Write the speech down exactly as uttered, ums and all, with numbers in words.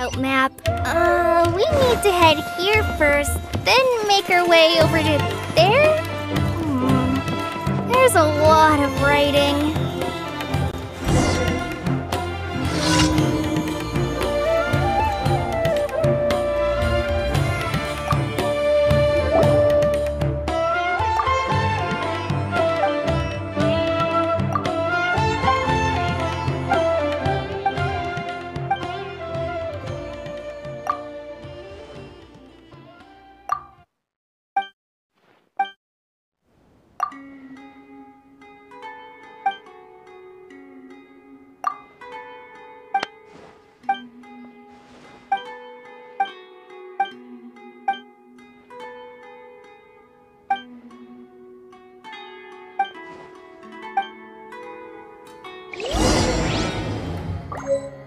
route map. Uh, we need to head here first, then make our way over to there? Hmm. There's a lot of writing. Thank you.